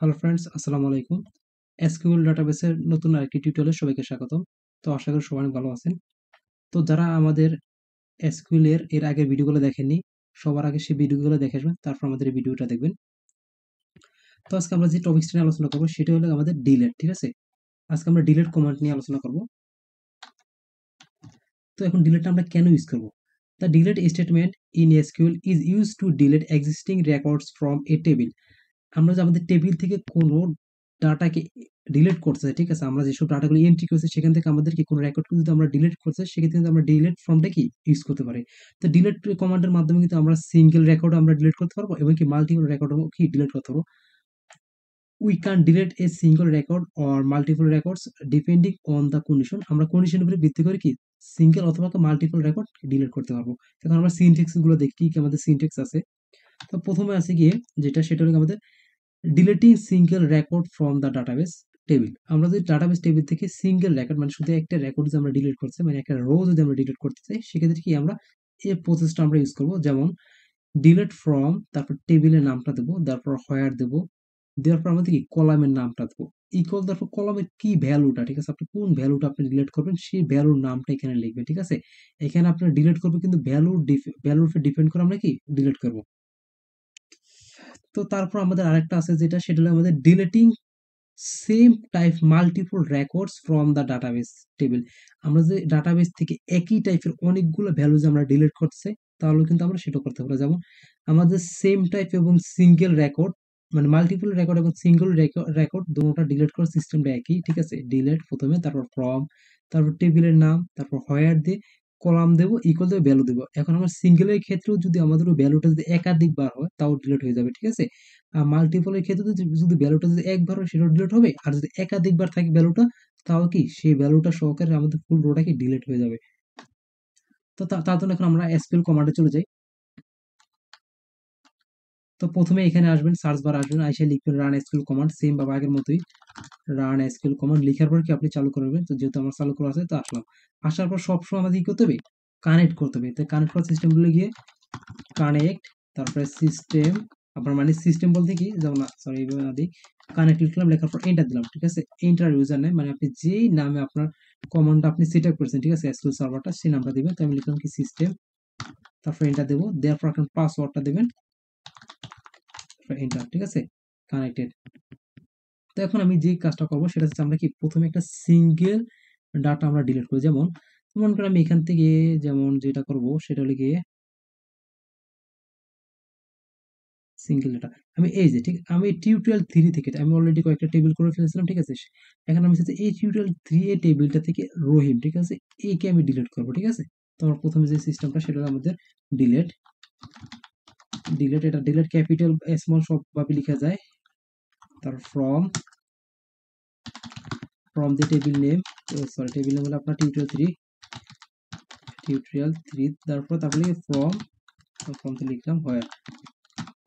Hello friends, আসসালামু আলাইকুম। SQL ডাটাবেসের নতুন আরেকটি টিউটোরিয়ালে সবাইকে স্বাগতম। তো আশা করি সবাই ভালো আছেন। তো যারা আমাদের এসকিউএল এর আগের ভিডিওগুলো দেখেননি, সবার আগে সেই ভিডিওগুলো দেখে আসবেন, তারপর আমাদের এই ভিডিওটা দেখবেন। তো আজকে আমরা যে টপিকটা নিয়ে আলোচনা করবো সেটা হলো আমাদের ডিলেট, ঠিক আছে? আজকে আমরা ডিলেট কমান্ড নিয়ে আলোচনা করবো। তো এখন ডিলেটটা আমরা কেন ইউজ করবো? The delete statement in SQL is use to delete existing records from a table. আমরা যে আমাদের টেবিল থেকে কোনো ডাটাকে ডিলিট করতে চাই, ঠিক আছে, আমরা যেসব ডাটাগুলো এন্ট্রি করছি সেখান থেকে আমাদেরকে কোনো রেকর্ড যদি আমরা ডিলিট করতে চাই, সেক্ষেত্রে কিন্তু আমরা ডিলেট ফ্রমটা কি ইউজ করতে পারি। তো ডিলেট কমান্ডের মাধ্যমে কিন্তু আমরা সিঙ্গেল রেকর্ড আমরা ডিলিট করতে পারবো এবং কি মাল্টিপল রেকর্ড কি ডিলিট করতে পারবো। We can delete a single record or multiple records depending on the condition. আমরা কন্ডিশনের উপরে ভিত্তি করে কি সিঙ্গেল অথবা মাল্টিপল রেকর্ড ডিলিট করতে পারবো। এখন আমরা সিনটেক্সগুলো দেখি কি আমাদের সিনটেক্স আছে। তো প্রথমে আছে গিয়ে যেটা, সেটা হলো আমাদের deleting single record from the database table. আমরা যদি ডাটাবেস টেবিল থেকে সিঙ্গেল রেকর্ড মানে শুধু একটা রেকর্ড যদি আমরা ডিলিট করতে চাই, মানে একটা রো যদি আমরা ডিলিট করতে চাই, সেক্ষেত্রে কি আমরা এই প্রসেসটা আমরা ইউজ করবো। যেমন ডিলেট ফ্রম, তারপর টেবিলের নামটা দেবো, তারপর হোয়ার দেবো, দেওয়ার পর আমাদের কি কলামের নামটা দেবো ইকুয়াল, তারপর কলামের কি ভ্যালুটা, ঠিক আছে, আপনি কোন ভ্যালুটা আপনি ডিলিট করবেন সেই ভ্যালুর নামটা এখানে লিখবেন, ঠিক আছে। এখানে আপনার ডিলিট করবো কিন্তু ভ্যালুর উপরে ডিপেন্ড করে আমরা কি ডিলিট করবো। তো তারপর আমাদের আরেকটা আছে যেটা, সেটা হলো আমাদের deleting same type multiple records from the database table. আমরা যে ডাটাবেস থেকে একই টাইপের অনেকগুলো ভ্যালুজ আমরা ডিলিট করছে, তাহলে কিন্তু আমরা সেটা করতে পারবো। যেমন আমাদের সেম টাইপ এবং সিঙ্গেল রেকর্ড মানে মাল্টিপল রেকর্ড এবং সিঙ্গেল রেকর্ড দুটোটা ডিলিট করার সিস্টেমটা একই, ঠিক আছে। ডিলেট প্রথমে, তারপর ফ্রম, তারপর টেবিলের নাম, তারপর হোয়ার দিয়ে কলাম দেবো ইকুয়াল দেবো ভ্যালু দেবো। এখন আমার সিঙ্গেলের ক্ষেত্রেও যদি আমাদের ভ্যালুটা যদি একাধিকবার হয় তাও ডিলিট হয়ে যাবে, ঠিক আছে। আর মাল্টিপলের ক্ষেত্রে যদি ভ্যালুটা যদি একবার হয় সেটাও ডিলিট হবে, আর যদি একাধিকবার থাকে ভ্যালুটা তাও কি সেই ভ্যালুটা সহকারে আমাদের ফুল রোটা কি ডিলিট হয়ে যাবে। তো তার জন্য এখন আমরা এসকিউএল কমান্ডে চলে যাই। তো প্রথমে এখানে আসবেন, সার্চ বার আসবেন, আইসে লিখবেন রান এসকিউএল কমান্ড, সেম ভাবে আগের মতোই রান এসকিউএল কমান্ড লিখার পর কি আপনি চালু করবেন। তো যেহেতু আমার চালু করা আছে তো আসলাম। আসার পর সবসময় আমাদের কি করতে হবে, কানেক্ট করতে হবে। তো কানেক্ট করার সিস্টেমগুলো গিয়ে কানেক্ট, তারপরে সিস্টেম আপনার মানে সিস্টেম বলতে কি, যেমন সরি দিই কানেক্ট লিখলাম, লেখার পর এন্টার দিলাম, ঠিক আছে। এন্টার ইউজার নেম মানে আপনি যেই নামে আপনার কমান্ডটা আপনি সেট আপ করেছেন, ঠিক আছে, এসকিউএল সার্ভারটা সেই নামটা দেবেন। তো আমি লিখলাম কি সিস্টেম, তারপর এন্টার দেবো, দেওয়ার পর এখন পাসওয়ার্ডটা দেবেন, এন্টার, ঠিক আছে, কানেক্টেড। তো এখন আমি যে কাজটা করবো সেটা হচ্ছে আমরা কি প্রথমে একটা সিঙ্গেল ডাটা আমরা ডিলিট করি। যেমন মনে করেন আমি এখান থেকে যেমন যেটা করবো সেটা হলো গিয়ে সিঙ্গেল ডাটা, আমি এই যে ঠিক আমি টিউটোরিয়াল 3 থেকে আমি অলরেডি কয়েকটা টেবিল করে ফেলেছিলাম, ঠিক আছে। এখন আমি চাচ্ছি এই টিউটোরিয়াল 3 এ টেবিলটা থেকে রহিম, ঠিক আছে, এইকে আমি ডিলিট করবো, ঠিক আছে। তো আমার প্রথমে যে সিস্টেমটা সেটা হলো আমাদের ডিলিট ডিলেট, এটা ডিলেট ক্যাপিটাল স্মল সবভাবে লেখা যায়। তার from from the table name, sorry table name হলো আপনার টিউটোরিয়াল 3, তারপর তাহলে ফ্রম ফ্রম থেকে লিখলাম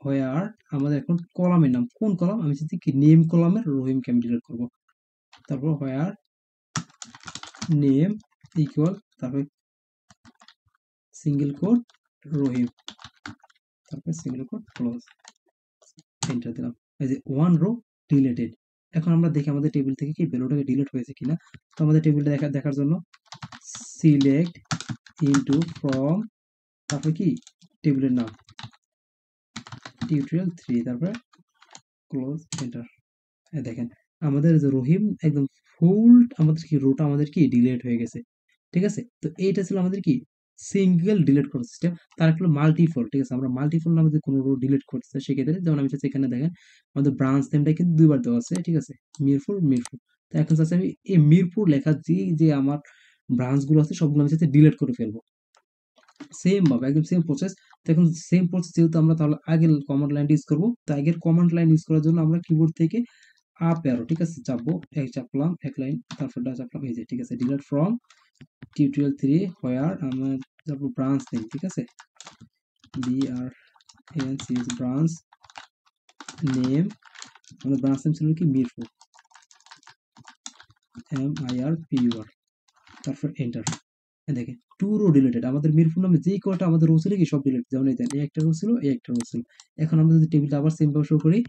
হোয়ার। আমাদের এখন কলামের নাম, কোন কলাম আমি যদি কি নেম কলামের রহিমকে আমি ডিলেট করবো, তারপর হোয়ার নেম ইকুয়াল, তারপর সিঙ্গেল কোট রহিম, তারপর সিঙ্গেল কোট ক্লোজ, এন্টার দিলাম, এই যে ওয়ান রো ডিলেটেড। এখন আমরা দেখি আমাদের টেবিল থেকে কি ভ্যালুটাকে ডিলিট হয়েছে কিনা। তো আমাদের টেবিলটা দেখার জন্য সিলেক্ট ইনটু ফ্রম, তারপর কি টেবিলের নাম টিউটোরিয়াল 3, তারপরে ক্লোজ, এন্টার। দেখেন আমাদের যে রহিম একদম ফুল আমাদের কি রোটা আমাদের কি ডিলেট হয়ে গেছে, ঠিক আছে। তো এইটা ছিল আমাদের কি সিঙ্গেল ডিলিট করার সিস্টেম। তার একটা মাল্টিপল, ঠিক আছে, আমরা মাল্টিপল নামে যদি কোনো রো ডিলিট করতে চাই সেক্ষেত্রে যেমন আমি চাচ্ছি এখানে দেখেন আমাদের ব্রাঞ্চ নেমটা কিন্তু দুইবার দেওয়া আছে, ঠিক আছে, মিরপুর। তো এখন চাচ্ছি আমি এই মিরপুর লেখা যে আমার ব্রাঞ্চগুলো আছে সবগুলো আমি চাচ্ছি ডিলিট করে ফেলবো, সেম ভাবে একদম সেম প্রসেস। তো এখন সেম প্রসেস যেহেতু আমরা তাহলে আগের কমান্ড লাইনটা ইউজ করবো। তো আগের কমান্ড লাইন ইউজ করার জন্য আমরা কিবোর্ড থেকে আপ অ্যারো, ঠিক আছে, চাপবো, এক চাপলাম এক লাইন, তারপর চাপলাম এই যে, ঠিক আছে, ডিলিট ফ্রম টিউটোরিয়াল 3 হোয়ার আমার তারপর ব্রাঞ্চ নেম, ঠিক আছে, ব্রাঞ্চ নেম, আমাদের ব্রাঞ্চ নেম ছিল কি মিরপুর, MIRPUR, তারপর এন্টার। দেখেন টু রো ডিলেটেড, আমাদের মিরপুর নামে যে কটা আমাদের রো ছিল কি সব ডিলেট, যেমন এই একটা রো ছিল, এই একটা রো ছিল। এখন আমরা যদি টেবিলটা আবার সেমভাবে শো করি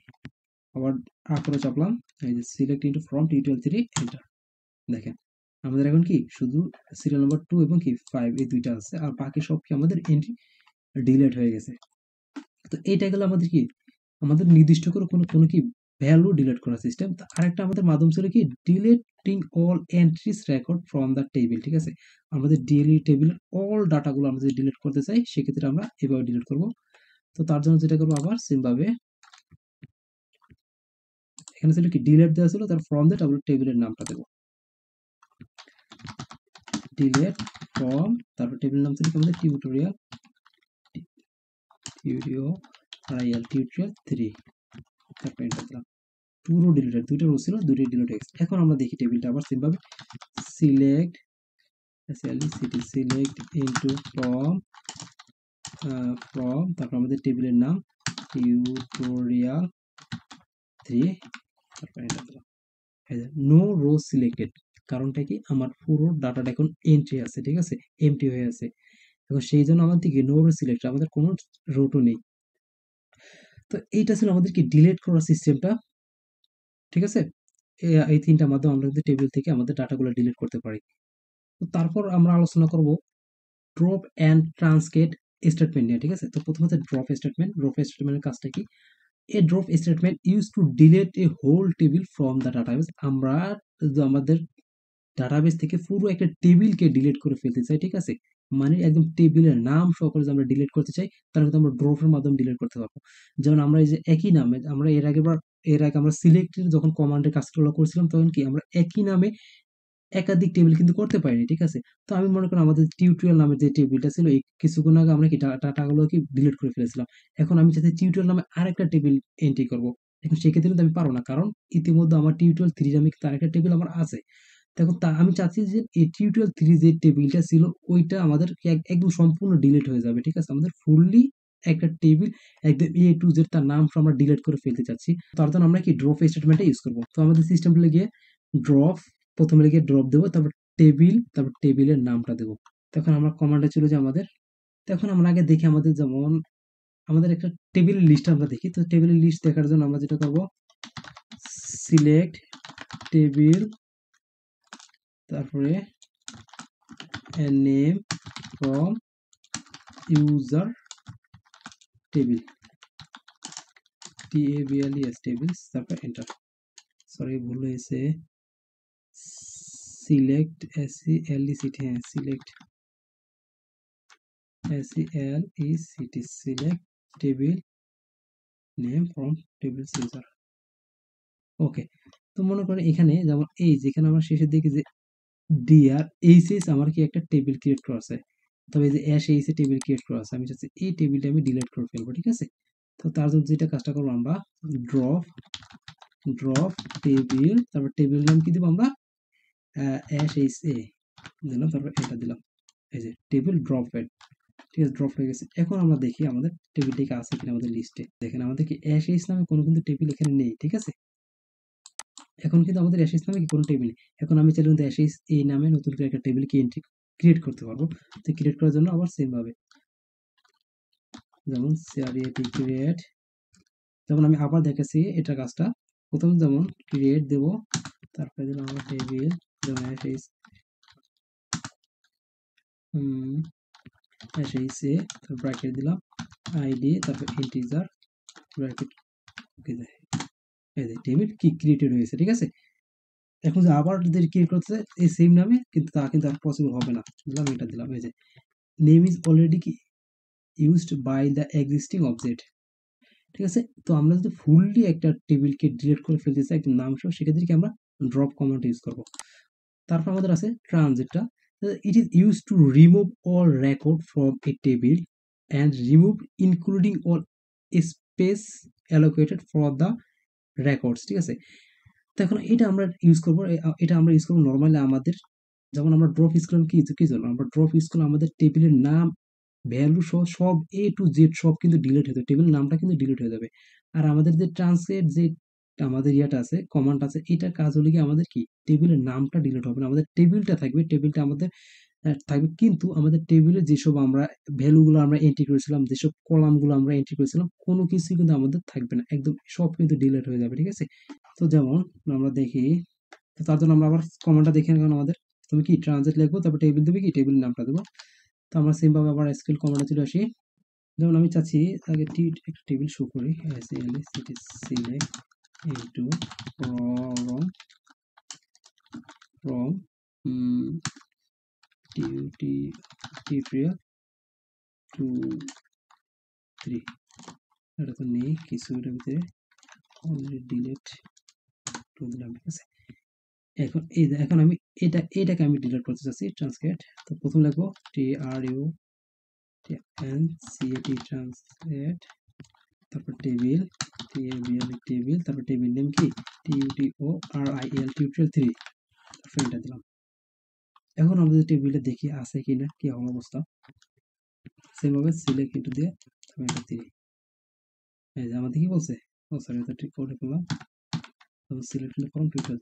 আবার আবারও চাপলাম, এই যে select into from T23 enter. দেখেন আমাদের এখন কি শুধু সিরিয়াল নাম্বার 2 এবং কি 5 এই দুইটা আছে, আর বাকি সব কি আমাদের এন্ট্রি ডিলিট হয়ে গেছে। তো এইটা গেল আমাদের কি আমাদের নির্দিষ্ট করে কোনো কোনো কি ভ্যালু ডিলিট করার সিস্টেম। তো আরেকটা আমাদের মাধ্যম ছিল কি deleting all entries record from the table, ঠিক আছে। আমাদের ডিএলই টেবিলের অল ডাটাগুলো আমরা যদি ডিলিট করতে চাই সেক্ষেত্রে আমরা এভাবে ডিলিট করব। তো তার জন্য যেটা করবো আবার সিমভাবে এখানে ছিল কি ডিলিট দেওয়া ছিল, তার ফ্রম দ্য টেবিলের নামটা দেবো ডিলিট ফ্রম, তারপর টেবিলের নাম ছিল আমাদের টিউটোরিয়াল টিউটোরিয়াল 3, তারপর এন্টার দিলাম। পুরো ডিলিটেড দুইটা রো ছিল, দুইটা ডিলিট হয়ে গেছে। এখন আমরা দেখি টেবিলটা আবার সিমভাবে select select into from from, তারপর আমাদের টেবিলের নাম টিউটোরিয়াল 3, তারপর এন্টার দিলাম। নো রো সিলেক্টেড, কারণটা কি আমার পুরো ডাটাটা এখন এন্ট্রি আছে, ঠিক আছে, এমটি হয়ে আছে। এখন সেই জন্য আমাদের কি নো রো সিলেক্টেড, আমাদের কোনো রোটো নেই। তো এইটা ছিল আমাদের কি ডিলিট করার সিস্টেমটা, ঠিক আছে। এই তিনটা মাধ্যমে আমরা কিন্তু টেবিল থেকে আমাদের ডাটাগুলো ডিলিট করতে পারি। তো তারপর আমরা আলোচনা করব ড্রপ অ্যান্ড ট্রান্সকেট স্টেটমেন্ট নিয়ে, ঠিক আছে। তো প্রথমে ড্রপ স্টেটমেন্ট, ড্রপ স্টেটমেন্টের কাজটা কি? A drop statement use to delete a whole table from the database. আমরা আমাদের ডাটাবেস থেকে পুরো একটা টেবিলকে ডিলিট করে ফেলতে চাই, ঠিক আছে, মানে একদম টেবিলের নাম সকল যদি আমরা ডিলিট করতে চাই তাহলে কিন্তু আমরা ড্রপের মাধ্যমে ডিলিট করতে পারবো। যেমন আমরা এই যে একই নামে আমরা এর আগে আমরা সিলেক্টের যখন কমান্ডের কাজগুলো করছিলাম তখন কি আমরা একই নামে একাধিক টেবিল কিন্তু করতে পারিনি, ঠিক আছে। তো আমি মনে করি আমাদের টিউটোরিয়াল নামের যে টেবিলটা ছিল এই কিছুক্ষণ আগে আমরা কি ডাটাগুলো কি ডিলিট করে ফেলেছিলাম। এখন আমি চাইছি টিউটোরিয়াল নামে আরেকটা টেবিল এন্ট্রি করবো, এখন সেক্ষেত্রে কিন্তু আমি পারবো না, কারণ ইতিমধ্যে আমার টিউটোরিয়াল 3 নামে কিন্তু আরেকটা টেবিল আমার আছে। দেখুন তা আমি চাচ্ছি যে এই টিউটোরিয়াল 3 যে টেবিলটা ছিল ওইটা আমাদের একদম সম্পূর্ণ ডিলিট হয়ে যাবে, ঠিক আছে। আমাদের ফুললি একটা টেবিল একদম A to Z তার নাম আমরা ডিলিট করে ফেলতে চাচ্ছি, তার জন্য আমরা কি ড্রপ স্টেটমেন্টটা ইউজ করবো। তো আমাদের সিস্টেমটা লিখে ড্রপ, প্রথমে লিখে ড্রপ দেবো, তারপর টেবিল, তারপর টেবিলের নামটা দেবো। তখন আমরা কমান্ডটা ছিল যে আমাদের, তখন আমরা আগে দেখি আমাদের যেমন আমাদের একটা টেবিলের লিস্ট আমরা দেখি। তো টেবিলের লিস্ট দেখার জন্য আমরা যেটা করবো সিলেক্ট টেবিল, তারপরে name from user table TABLES tables, তারপর এন্টার। সরি ভুল হয়েছে, সিলেক্ট SCLECT, হ্যাঁ select SCLECT select table name from table user, okay. তো মনে করেন এখানে যেমন এই যেখানে আমরা শেষের দিকে যে DRHS আমার কি একটা টেবিল ক্রিয়েট করা আছে, তবে এই যে SHS এ টেবিল ক্রিয়েট করা আছে, আমি চাচ্ছি এই টেবিলটা আমি ডিলিট করে ফেলবো, ঠিক আছে। তো তার জন্য যেটা কাজটা করবো আমরা ড্রপ টেবিল, তারপর টেবিল নাম কি দেবো আমরা SHA দিলাম, তারপর এটা দিলাম, এই যে টেবিল ড্রপ হেড, ঠিক আছে, ড্রপ হয়ে গেছে। এখন আমরা দেখি আমাদের টেবিলটাকে আছে কিনা আমাদের লিস্টে। দেখেন আমাদের কি SHS নামে কোনো কিন্তু টেবিল এখানে নেই, ঠিক আছে। এখন কিন্তু আমাদের SHS নামে কোনো টেবিল, এখন আমি চাইলে কিন্তু SHS এই নামে নতুন করে একটা টেবিলকে এন্ট্রি ক্রিয়েট করতে পারবো। তো ক্রিয়েট করার জন্য আবার সেম ভাবে যেমন CREATE ক্রিয়েট, যেমন আমি আবার দেখাচ্ছি এটা কাজটা, প্রথম যেমন ক্রিয়েট দেব, তারপরে দিলাম আমরা টেবিল যেমন SHS এ, তারপর ব্র্যাকেট দিলাম ID, তারপর ইন্টিজার ব্র্যাকেট, ওকে। টেবিল কি ক্রিয়েটেড হয়েছে, ঠিক আছে। এখন যে আবার যদি ক্রিয়েট করতে এই সেম নামে কিন্তু তা কিন্তু আর পসিবল হবে না, দিলাম এটা দিলাম, এই যে নেম ইজ অলরেডি কি used by the existing object, ঠিক আছে। তো আমরা যদি ফুললি একটা টেবিলকে ডিলিট করে ফেলতে চাই একদম নাম সহ, সেক্ষেত্রে কি আমরা ড্রপ কমান্ড ইউজ করবো। তারপর আমাদের আছে ট্রানজিটটা, it is use to remove all record from a table and remove including all space allocated for the records, ঠিক আছে। তো এখন এটা আমরা ইউজ করবো নর্মালি আমাদের, যখন আমরা ড্রপ ইউজ করলাম কি জন্য আমরা ড্রপ ইউজ করলাম, আমাদের টেবিলের নাম ভ্যালু সহ সব A to Z সব কিন্তু ডিলিট হয়ে যাবে, টেবিলের নামটা কিন্তু ডিলিট হয়ে যাবে। আর আমাদের যে ট্রান্সলেট যে আমাদের ইয়াটা আছে কমান্ড আছে, এটার কাজ হলে কি আমাদের কি টেবিলের নামটা ডিলিট হবে না, আমাদের টেবিলটা থাকবে, টেবিলটা আমাদের থাকবে। কিন্তু আমাদের টেবিলে যেসব আমরা ভ্যালুগুলো আমরা এন্ট্রি করেছিলাম, যেসব কলামগুলো আমরা এন্ট্রি করেছিলাম, কোনো কিছু কিন্তু আমাদের থাকবে না, একদম সব কিন্তু ডিলিট হয়ে যাবে। ঠিক আছে, তো যেমন আমরা দেখি, তো তার জন্য আমরা আবার কমান্ডটা দেখে নিলাম। আমাদের তুমি কি ট্রানজিট লিখবো, তারপর টেবিল দেবে কি টেবিল নামটা দেবো। তো আমরা সেমভাবে আবার এসকিউএল কমান্ডে চলে আসি। যেমন আমি চাচ্ছি আগে একটা টেবিল শো করি, সিলেক্ট ইনটু ফ্রম টিউটোরিয়াল 2 3। এটা তো নেই কিছুর ভিতরে, অলরেডি ডিলিট টু দিলাম। ঠিক আছে, এখন এখন আমি এটাকে আমি ডিলিট করতে চাচ্ছি, ট্রান্সলেট। তো প্রথম লিখবো TRUNCAT ট্রান্সলেট, তারপর টেবিল, তারপর টেবিল নেম কি TUTORIAL টিউটোরিয়াল 3, তারপর এটা দিলাম। এখন আমরা যদি টেবিলে দেখি আছে কিনা, কি অবস্থা, সেভাবে সিলেক্ট ইনটু দিয়ে এটা 3। এই যে আমাদের কি বলছে, ও সরি এটা ঠিক করে করলাম, তারপর সিলেক্ট করলাম টিউটোরিয়াল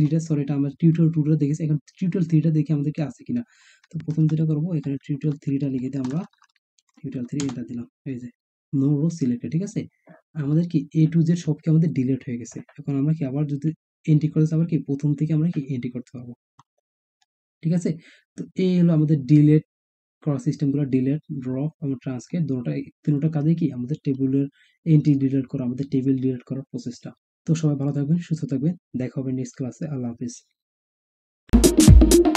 3টা, সরি এটা আমরা টিউটোরিয়াল 2টা দেখেছি। এখন টিউটোরিয়াল 3টা দেখি আমাদের কি আছে কিনা। তো প্রথম যেটা করবো, এখানে টিউটোরিয়াল 3টা লিখে দিয়ে আমরা টিউটোরিয়াল 3 এটা দিলাম। এই যে নো রো সিলেক্টেড। ঠিক আছে, আমাদের কি এ টু জেড সব কি আমাদের ডিলিট হয়ে গেছে। এখন আমরা কি আবার যদি এন্ট্রি করতে আবার কি প্রথম থেকে আমরা কি এন্ট্রি করতে পারবো। ঠিক আছে, তো এই হলো আমাদের ডিলেট করা সিস্টেমগুলো, ডিলেট, ড্রপ এবং ট্রান্সলেট, তিনটা কাজে কি আমাদের টেবিলের এন্ট্রি ডিলেট করা, আমাদের টেবিল ডিলেট করার প্রসেসটা। তো সবাই ভালো থাকবেন, সুস্থ থাকবেন, দেখা হবে নেক্সট ক্লাসে। আল্লাহ হাফিজ।